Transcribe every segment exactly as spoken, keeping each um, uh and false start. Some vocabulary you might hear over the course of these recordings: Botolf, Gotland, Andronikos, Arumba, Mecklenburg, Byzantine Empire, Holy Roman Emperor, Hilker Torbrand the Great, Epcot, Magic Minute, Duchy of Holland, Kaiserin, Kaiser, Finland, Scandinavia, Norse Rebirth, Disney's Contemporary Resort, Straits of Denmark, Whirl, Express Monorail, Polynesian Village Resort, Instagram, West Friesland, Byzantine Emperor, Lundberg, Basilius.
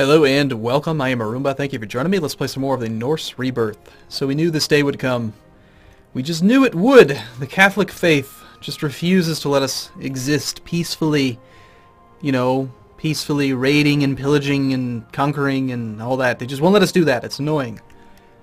Hello and welcome, I am Arumba, thank you for joining me. Let's play some more of the Norse Rebirth. So we knew this day would come. We just knew it would! The Catholic faith just refuses to let us exist peacefully, you know, peacefully raiding and pillaging and conquering and all that. They just won't let us do that, it's annoying.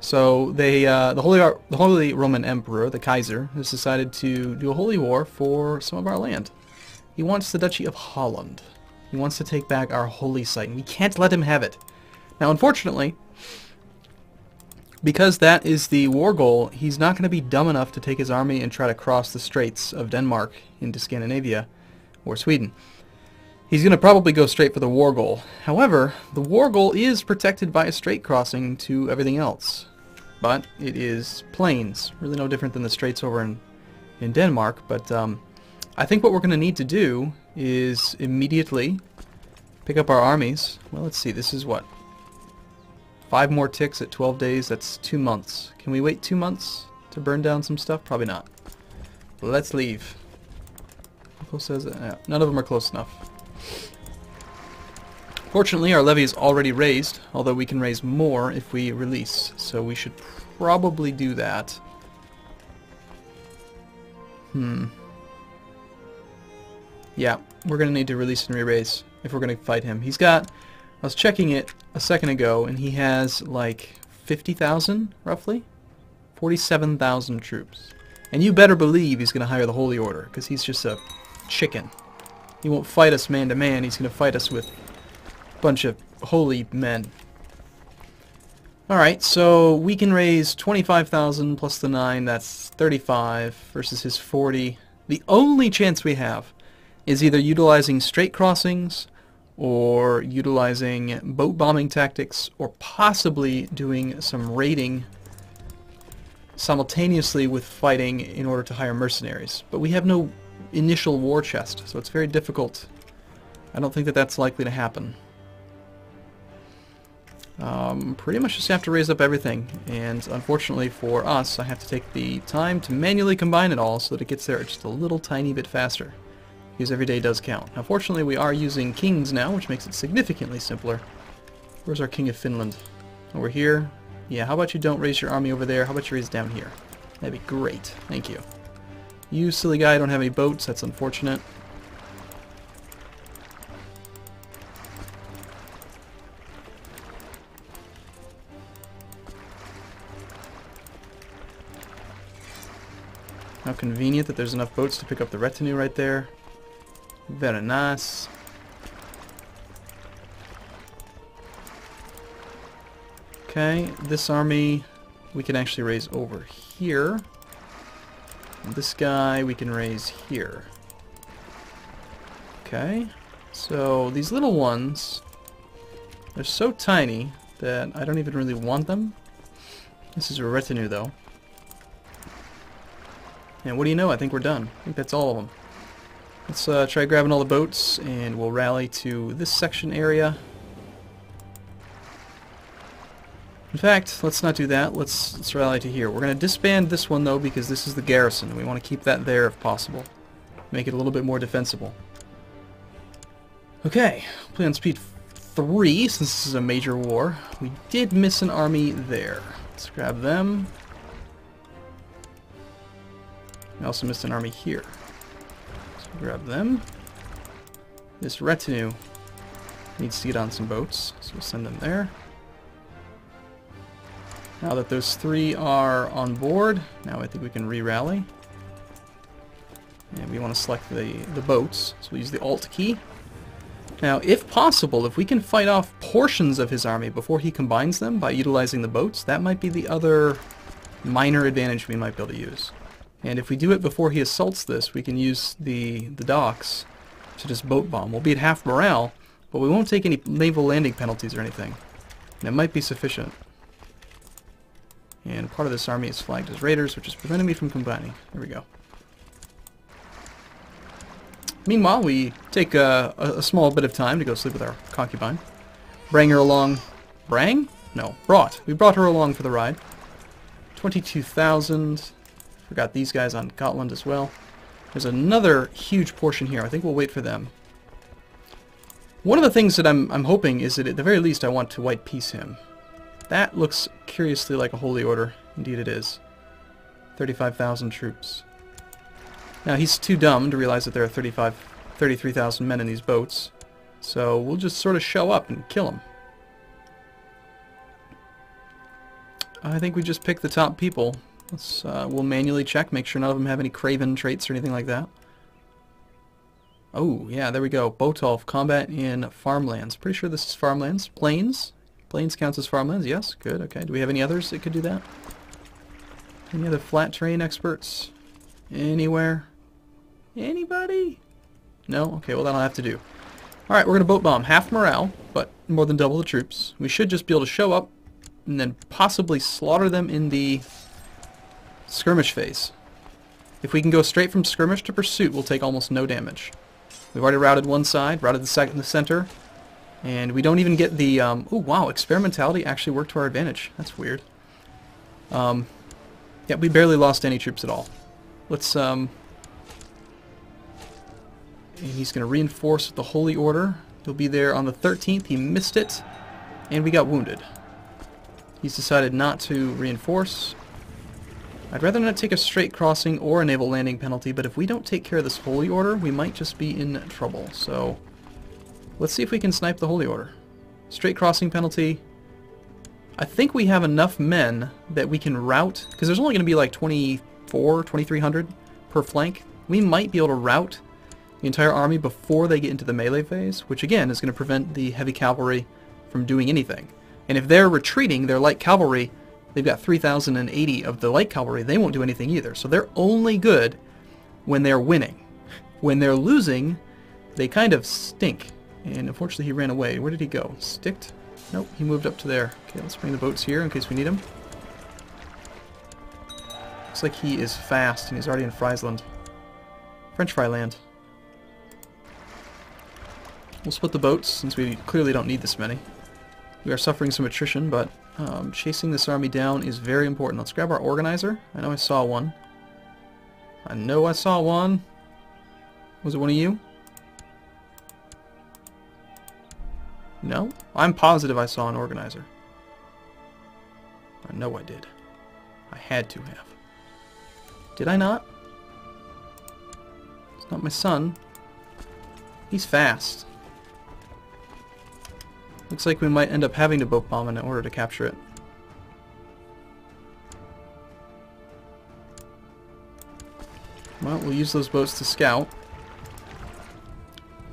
So they, uh, the Holy, the Holy Roman Emperor, the Kaiser, has decided to do a holy war for some of our land. He wants the Duchy of Holland. He wants to take back our holy site, and we can't let him have it. Now, unfortunately, because that is the war goal, he's not going to be dumb enough to take his army and try to cross the Straits of Denmark into Scandinavia or Sweden. He's going to probably go straight for the war goal. However, the war goal is protected by a strait crossing to everything else. But it is plains, really no different than the Straits over in, in Denmark, but um, I think what we're going to need to do is immediately pick up our armies. Well, let's see, this is what? Five more ticks at twelve days, that's two months. Can we wait two months to burn down some stuff? Probably not. Let's leave. How close is it? Yeah, none of them are close enough. Fortunately, our levy is already raised, although we can raise more if we release, so we should probably do that. Hmm. Yeah, we're going to need to release and re-raise if we're going to fight him. He's got, I was checking it a second ago, and he has like fifty thousand, roughly? forty-seven thousand troops. And you better believe he's going to hire the Holy Order, because he's just a chicken. He won't fight us man-to-man, he's going to fight us with a bunch of holy men. Alright, so we can raise twenty-five thousand plus the nine, that's thirty-five versus his forty. The only chance we have is either utilizing strait crossings or utilizing boat bombing tactics or possibly doing some raiding simultaneously with fighting in order to hire mercenaries. But we have no initial war chest, so it's very difficult. I don't think that that's likely to happen. Um, pretty much just have to raise up everything, and unfortunately for us, I have to take the time to manually combine it all so that it gets there just a little tiny bit faster. Because every day does count. Now, fortunately, we are using kings now, which makes it significantly simpler. Where's our king of Finland? Over here? Yeah, how about you don't raise your army over there? How about you raise down here? That'd be great. Thank you. You silly guy, don't have any boats. That's unfortunate. How convenient that there's enough boats to pick up the retinue right there. Very nice. Okay, this army we can actually raise over here. This guy we can raise here. Okay, so these little ones, they're so tiny that I don't even really want them. This is a retinue though. And what do you know, I think we're done. I think that's all of them. Let's uh, try grabbing all the boats, and we'll rally to this section area. In fact, let's not do that. Let's, let's rally to here. We're going to disband this one, though, because this is the garrison, and we want to keep that there if possible. Make it a little bit more defensible. Okay, play on speed three, since this is a major war. We did miss an army there. Let's grab them. I also missed an army here. Grab them. This retinue needs to get on some boats, so we'll send them there. Now that those three are on board, now I think we can re-rally. And we want to select the, the boats, so we'll use the Alt key. Now, if possible, if we can fight off portions of his army before he combines them by utilizing the boats, that might be the other minor advantage we might be able to use. And if we do it before he assaults this, we can use the, the docks to just boat bomb. We'll be at half morale, but we won't take any naval landing penalties or anything. And it might be sufficient. And part of this army is flagged as raiders, which is preventing me from combining. There we go. Meanwhile, we take a, a, a small bit of time to go sleep with our concubine. Bring her along. Brang? No, brought. We brought her along for the ride. twenty-two thousand... Forgot these guys on Gotland as well. There's another huge portion here. I think we'll wait for them. One of the things that I'm, I'm hoping is that at the very least I want to white peace him. That looks curiously like a holy order. Indeed it is. thirty-five thousand troops. Now he's too dumb to realize that there are thirty-five, thirty-three thousand men in these boats, so we'll just sort of show up and kill him. I think we just pick the top people. Let's, uh, we'll manually check, make sure none of them have any craven traits or anything like that. Oh, yeah, there we go. Botolf, combat in farmlands. Pretty sure this is farmlands. Plains? Plains counts as farmlands, yes. Good, okay. Do we have any others that could do that? Any other flat terrain experts? Anywhere? Anybody? No? Okay, well that'll have to do. Alright, we're going to boat bomb. Half morale, but more than double the troops. We should just be able to show up and then possibly slaughter them in the skirmish phase. If we can go straight from skirmish to pursuit, we'll take almost no damage. We've already routed one side, routed the second, the center, and we don't even get the... Um, oh, wow, experimentality actually worked to our advantage. That's weird. Um, yeah, we barely lost any troops at all. Let's... Um, and he's going to reinforce the Holy Order. He'll be there on the thirteenth. He missed it, and we got wounded. He's decided not to reinforce. I'd rather not take a straight crossing or a naval landing penalty, but if we don't take care of this Holy Order, we might just be in trouble. So let's see if we can snipe the Holy Order. Straight crossing penalty. I think we have enough men that we can route, because there's only going to be like twenty-four, twenty-three hundred per flank. We might be able to route the entire army before they get into the melee phase, which again is going to prevent the heavy cavalry from doing anything. And if they're retreating, their light cavalry, they've got three thousand eighty of the light cavalry, they won't do anything either. So they're only good when they're winning. When they're losing, they kind of stink. And unfortunately he ran away. Where did he go? Sticked? Nope, he moved up to there. Okay, let's bring the boats here in case we need them. Looks like he is fast and he's already in Friesland. French Friesland. We'll split the boats since we clearly don't need this many. We are suffering some attrition, but um, chasing this army down is very important. Let's grab our organizer. I know I saw one. I know I saw one. Was it one of you? No? I'm positive I saw an organizer. I know I did. I had to have. Did I not? It's not my son. He's fast. Looks like we might end up having to boat bomb in order to capture it. Well, we'll use those boats to scout.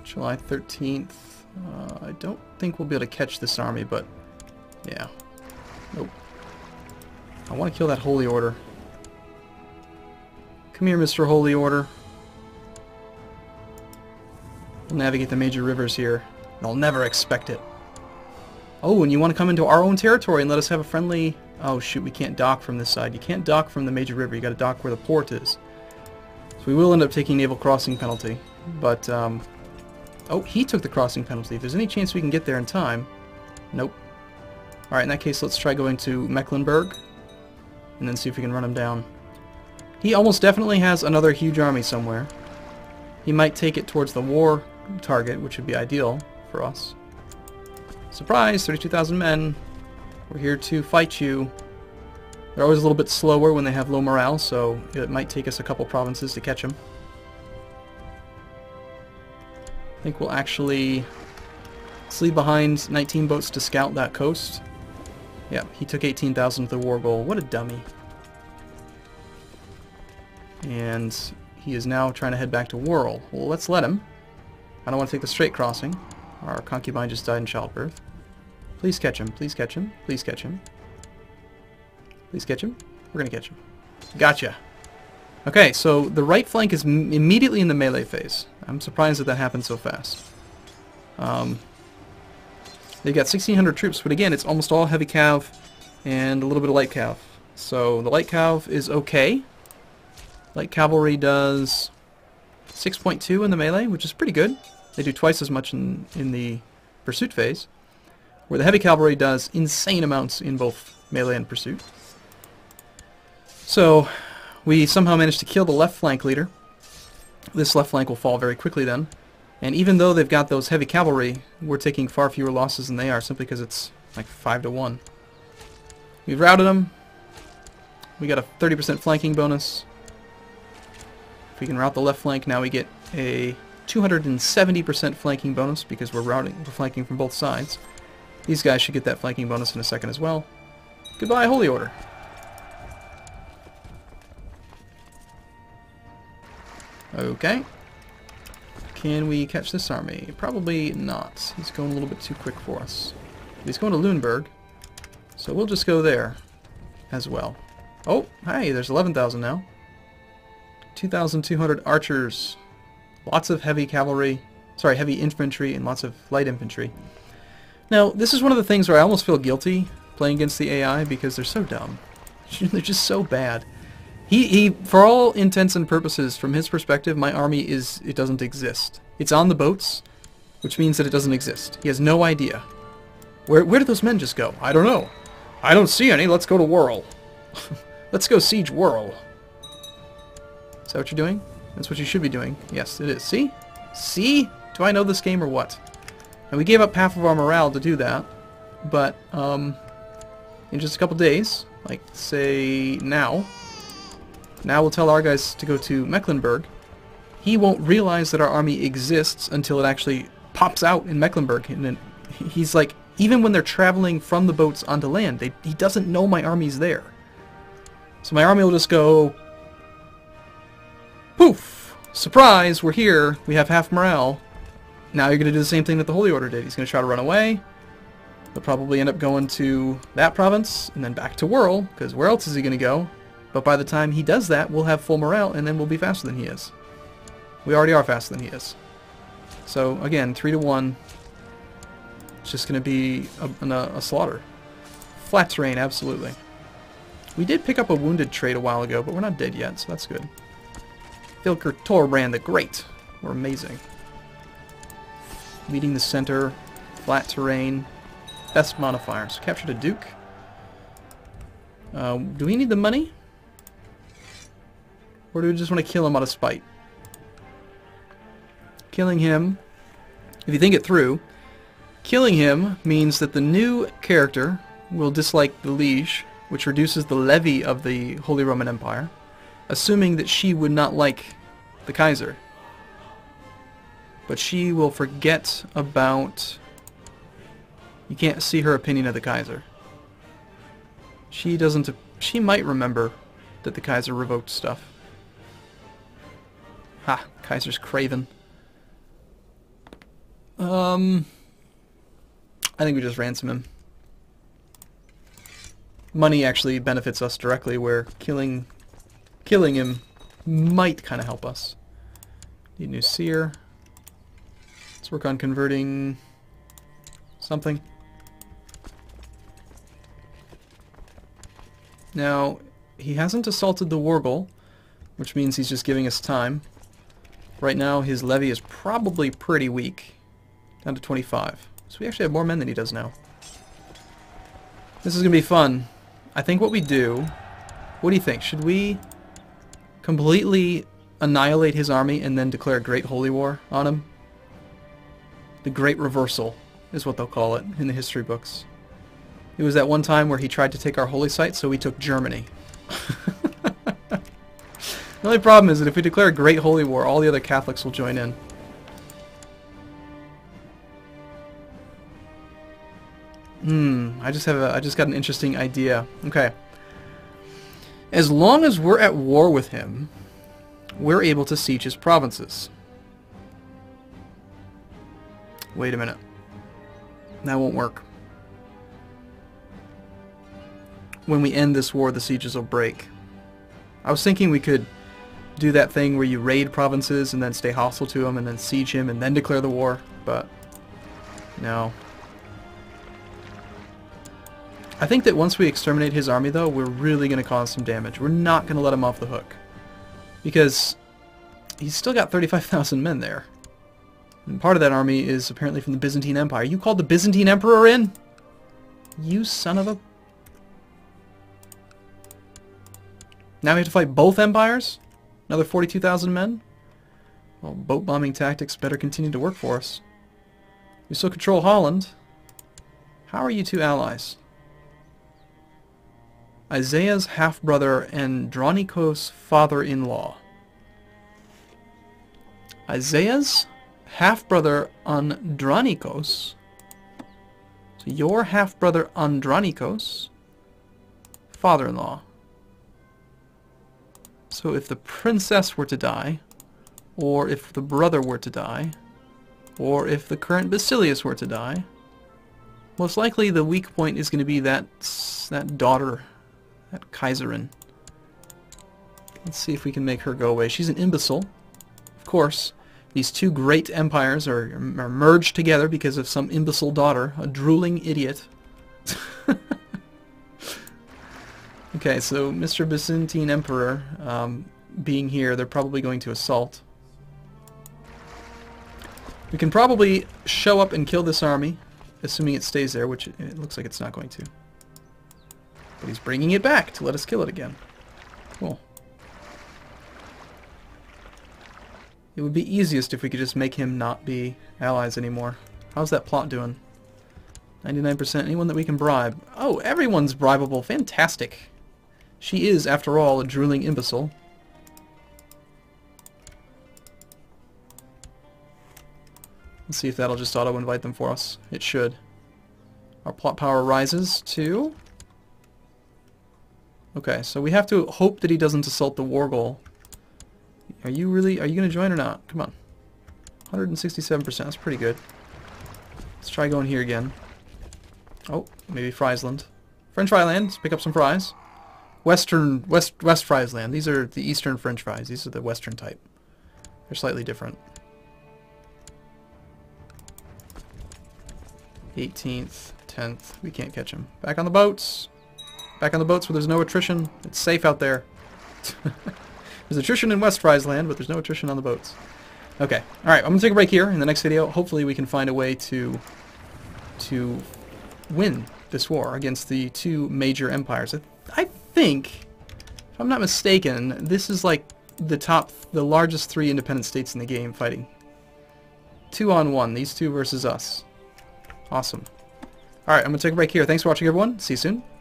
July thirteenth. Uh, I don't think we'll be able to catch this army, but yeah. Nope. I want to kill that Holy Order. Come here, Mister Holy Order. We'll navigate the major rivers here. They'll never expect it. Oh, and you want to come into our own territory and let us have a friendly... Oh, shoot, we can't dock from this side. You can't dock from the major river. You got to dock where the port is. So we will end up taking naval crossing penalty, but... Um, oh, he took the crossing penalty. If there's any chance we can get there in time... Nope. Alright, in that case, let's try going to Mecklenburg, and then see if we can run him down. He almost definitely has another huge army somewhere. He might take it towards the war target, which would be ideal for us. Surprise! thirty-two thousand men. We're here to fight you. They're always a little bit slower when they have low morale, so it might take us a couple provinces to catch them. I think we'll actually leave behind nineteen boats to scout that coast. Yep, he took eighteen thousand to the war goal. What a dummy. And he is now trying to head back to Whirl. Well, let's let him. I don't want to take the straight crossing. Our concubine just died in childbirth. Please catch him, please catch him, please catch him. Please catch him. We're gonna catch him. Gotcha! Okay, so the right flank is m immediately in the melee phase. I'm surprised that that happened so fast. Um, they've got sixteen hundred troops, but again, it's almost all heavy cav and a little bit of light cav. So the light cav is okay. Light cavalry does six point two in the melee, which is pretty good. They do twice as much in, in the pursuit phase, where the heavy cavalry does insane amounts in both melee and pursuit. So we somehow managed to kill the left flank leader. This left flank will fall very quickly then, And even though they've got those heavy cavalry, we're taking far fewer losses than they are, simply because it's like five to one. We've routed them. We got a thirty percent flanking bonus. If we can rout the left flank, now we get a two hundred seventy percent flanking bonus because we're routing, we're flanking from both sides. These guys should get that flanking bonus in a second as well. Goodbye, Holy Order. Okay. Can we catch this army? Probably not. He's going a little bit too quick for us. He's going to Lundberg, so we'll just go there as well. Oh, hey, there's eleven thousand now. two thousand two hundred archers. Lots of heavy cavalry, sorry, heavy infantry and lots of light infantry. Now, this is one of the things where I almost feel guilty playing against the A I because they're so dumb. They're just so bad. He, he, for all intents and purposes, from his perspective, my army is, it doesn't exist. It's on the boats, which means that it doesn't exist. He has no idea. Where, where did those men just go? I don't know. I don't see any. Let's go to Whirl. Let's go siege Whirl. Is that what you're doing? That's what you should be doing. Yes, it is. See? See? Do I know this game or what? And we gave up half of our morale to do that, but um, in just a couple days, like say now, Now we'll tell our guys to go to Mecklenburg. He won't realize that our army exists until it actually pops out in Mecklenburg. And then he's like, even when they're traveling from the boats onto land, they, he doesn't know my army's there. So my army will just go... poof! Surprise! We're here! We have half morale. Now you're going to do the same thing that the Holy Order did. He's going to try to run away. They'll probably end up going to that province, and then back to Whirl, because where else is he going to go? But by the time he does that, we'll have full morale, and then we'll be faster than he is. We already are faster than he is. So, again, three to one. It's just going to be a, a, a slaughter. Flat terrain, absolutely. We did pick up a wounded trait a while ago, but we're not dead yet, so that's good. Hilker Torbrand the Great. We're amazing. Leading the center. Flat terrain. Best modifier. So captured a duke. Uh, do we need the money? Or do we just want to kill him out of spite? Killing him, if you think it through, killing him means that the new character will dislike the liege, which reduces the levy of the Holy Roman Empire, assuming that she would not like the Kaiser. But she will forget about... You can't see her opinion of the Kaiser. She doesn't... She might remember that the Kaiser revoked stuff. Ha! Kaiser's craven. Um... I think we just ransom him. Money actually benefits us directly, where killing... killing him might kind of help us. Need a new seer. Let's work on converting... something. Now, he hasn't assaulted the Wargle, which means he's just giving us time. Right now, his levy is probably pretty weak, down to twenty-five. So we actually have more men than he does now. This is going to be fun. I think what we do... What do you think? Should we completely annihilate his army and then declare a Great Holy War on him? The Great Reversal is what they'll call it in the history books. It was that one time where he tried to take our holy site, so we took Germany. The only problem is that if we declare a Great Holy War, all the other Catholics will join in. Hmm, I just have a, I just got an interesting idea. Okay. As long as we're at war with him, we're able to siege his provinces. Wait a minute. That won't work. When we end this war, the sieges will break. I was thinking we could do that thing where you raid provinces and then stay hostile to him and then siege him and then declare the war, but no. I think that once we exterminate his army, though, we're really going to cause some damage. We're not going to let him off the hook, because he's still got thirty-five thousand men there. And part of that army is apparently from the Byzantine Empire. You called the Byzantine Emperor in? You son of a... Now we have to fight both empires? Another forty-two thousand men? Well, boat bombing tactics better continue to work for us. We still control Holland. How are you two allies? Isaiah's half-brother and Andronikos' father-in-law. Isaiah's half-brother Andronikos. So your half-brother Andronikos, father-in-law. So if the princess were to die, or if the brother were to die, or if the current Basilius were to die, most likely the weak point is going to be that, that daughter, that Kaiserin. Let's see if we can make her go away. She's an imbecile, of course. These two great empires are, are merged together because of some imbecile daughter, a drooling idiot. Okay, so Mister Byzantine Emperor, um, being here, they're probably going to assault. We can probably show up and kill this army, assuming it stays there, which it looks like it's not going to. But he's bringing it back to let us kill it again. Cool. It would be easiest if we could just make him not be allies anymore. How's that plot doing? ninety-nine percent. Anyone that we can bribe. Oh, everyone's bribable. Fantastic. She is, after all, a drooling imbecile. Let's see if that'll just auto-invite them for us. It should. Our plot power rises to... Okay, so we have to hope that he doesn't assault the war goal. Are you really... Are you going to join or not? Come on. one hundred sixty-seven percent. That's pretty good. Let's try going here again. Oh, maybe Friesland. French Friesland. Let's pick up some fries. Western... West West Friesland. These are the eastern French fries. These are the western type. They're slightly different. eighteenth, tenth, we can't catch him. Back on the boats! Back on the boats where there's no attrition. It's safe out there. There's attrition in West Friesland, but there's no attrition on the boats. Okay, alright, I'm going to take a break here. In the next video, hopefully we can find a way to to win this war against the two major empires. I think, if I'm not mistaken, this is like the top, the largest three independent states in the game fighting. Two on one, these two versus us. Awesome. Alright, I'm going to take a break here. Thanks for watching, everyone. See you soon.